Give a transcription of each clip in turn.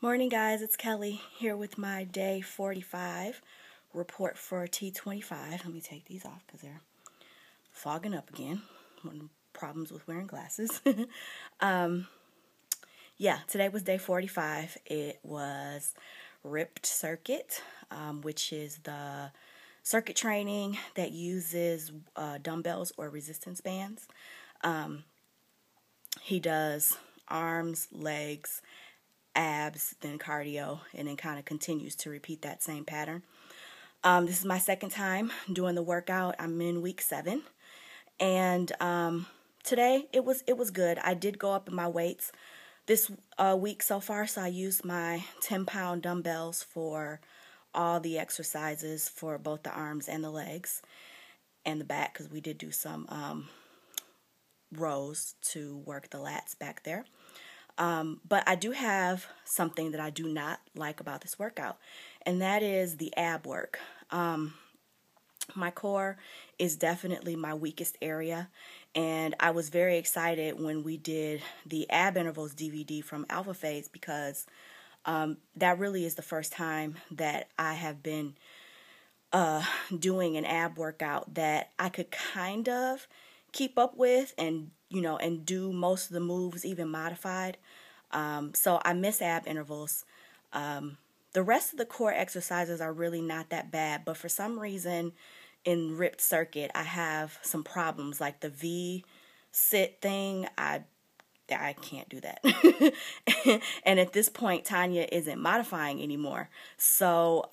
Morning guys, it's Kelly here with my day 45 report for T25. Let me take these off because they're fogging up again. One of the problems with wearing glasses. Yeah, today was day 45. It was Rip'T Circuit, which is the circuit training that uses dumbbells or resistance bands. He does arms, legs, abs, then cardio, and then kind of continues to repeat that same pattern. This is my second time doing the workout. I'm in week 7, and today it was good. I did go up in my weights this week so far, so I used my 10-pound dumbbells for all the exercises for both the arms and the legs and the back, because we did do some rows to work the lats back there. But I do have something that I do not like about this workout, and that is the ab work. My core is definitely my weakest area, and I was very excited when we did the ab intervals DVD from Alpha Phase, because that really is the first time that I have been doing an ab workout that I could kind of keep up with and, you know, and do most of the moves even modified. So I miss ab intervals. The rest of the core exercises are really not that bad, but for some reason in Rip'T Circuit I have some problems, like the V sit thing. I can't do that. And at this point Tanya isn't modifying anymore, so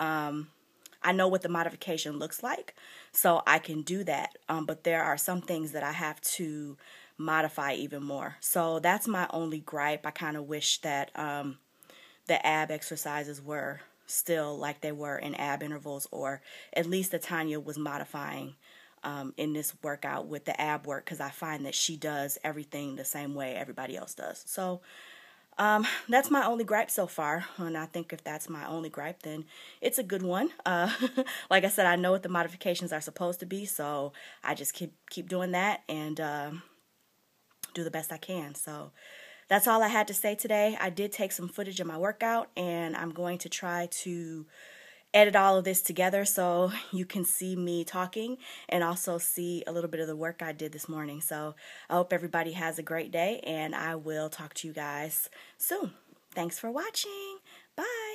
I know what the modification looks like, so I can do that, but there are some things that I have to modify even more. So that's my only gripe. I kind of wish that the ab exercises were still like they were in ab intervals, or at least that Tanya was modifying in this workout with the ab work, because I find that she does everything the same way everybody else does. So that's my only gripe so far, and I think if that's my only gripe, then it's a good one. Like I said, I know what the modifications are supposed to be, so I just keep doing that and do the best I can. So that's all I had to say today. I did take some footage of my workout, and I'm going to try to edit all of this together so you can see me talking and also see a little bit of the work I did this morning. So I hope everybody has a great day, and I will talk to you guys soon. Thanks for watching. Bye.